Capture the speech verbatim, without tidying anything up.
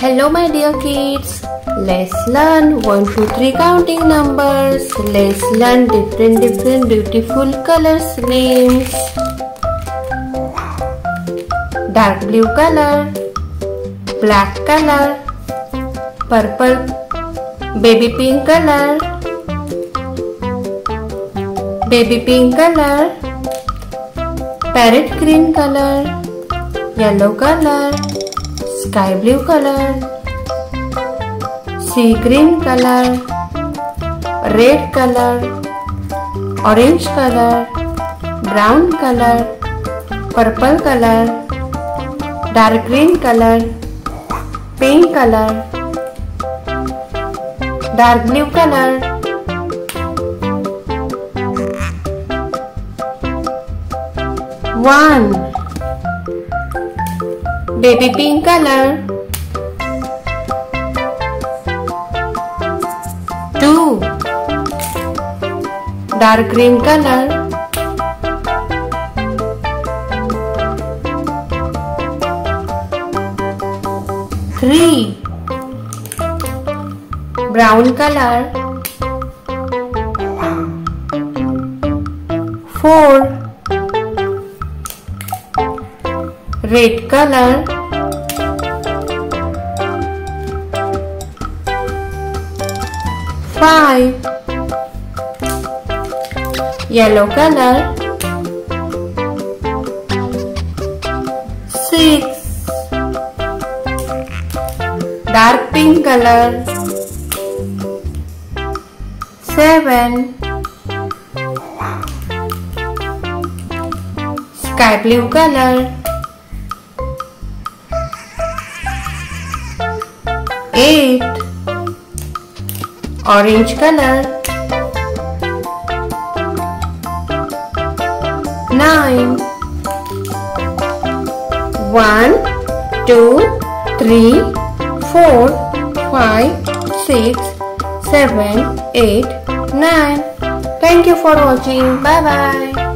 Hello my dear kids, let's learn one, two, three counting numbers. Let's learn different different beautiful colors names. Dark blue color, black color, purple, baby pink color, baby pink color, parrot green color, yellow color, sky blue color, sea green color, red color, orange color, brown color, purple color, dark green color, pink color, dark blue color. One, baby pink color. Two, dark green color. Three, brown color. Four, red color. Five, yellow color. Six, dark pink color. Seven, sky blue color. Eight, orange color. Nine, one, two, three, Four, five, six, seven, eight, nine. Thank you for watching. Bye bye.